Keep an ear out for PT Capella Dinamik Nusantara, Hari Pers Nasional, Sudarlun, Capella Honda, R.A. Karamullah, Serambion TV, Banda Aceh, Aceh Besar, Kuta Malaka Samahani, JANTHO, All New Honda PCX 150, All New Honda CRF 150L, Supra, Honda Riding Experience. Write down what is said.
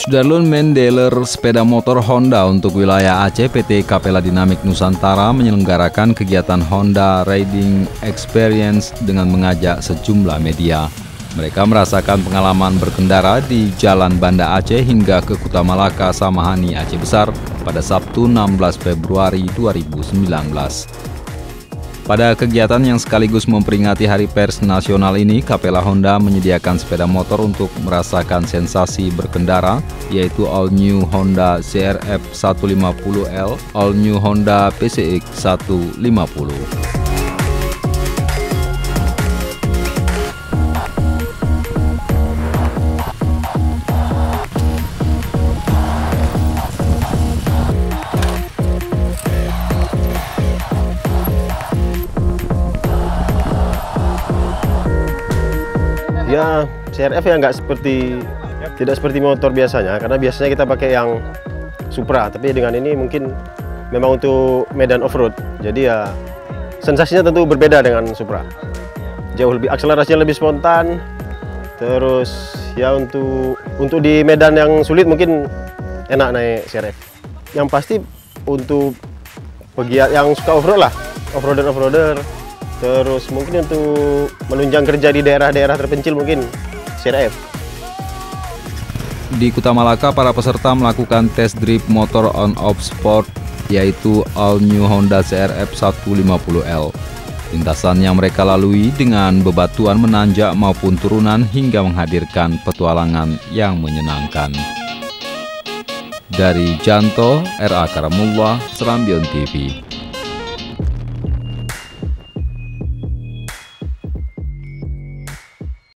Sudarlun, main dealer sepeda motor Honda untuk wilayah Aceh, PT Capella Dinamik Nusantara menyelenggarakan kegiatan Honda Riding Experience dengan mengajak sejumlah media. Mereka merasakan pengalaman berkendara di Jalan Banda Aceh hingga ke Kuta Malaka Samahani, Aceh Besar pada Sabtu 16 Februari 2019. Pada kegiatan yang sekaligus memperingati Hari Pers Nasional ini, Capella Honda menyediakan sepeda motor untuk merasakan sensasi berkendara, yaitu All New Honda CRF 150L, All New Honda PCX 150. Ya, CRF ya tidak seperti motor biasanya, karena biasanya kita pakai yang Supra, tapi dengan ini mungkin memang untuk medan off-road. Jadi ya sensasinya tentu berbeda dengan Supra. Jauh lebih, akselerasinya lebih spontan. Terus ya untuk di medan yang sulit mungkin enak naik CRF. Yang pasti untuk pegiat yang suka off-road lah, off-roader. Terus mungkin untuk menunjang kerja di daerah-daerah terpencil mungkin CRF. Di Kuta Malaka, para peserta melakukan test drive motor on-off sport, yaitu All New Honda CRF 150L. Lintasan yang mereka lalui dengan bebatuan menanjak maupun turunan hingga menghadirkan petualangan yang menyenangkan. Dari Janto, R.A. Karamullah, Serambion TV.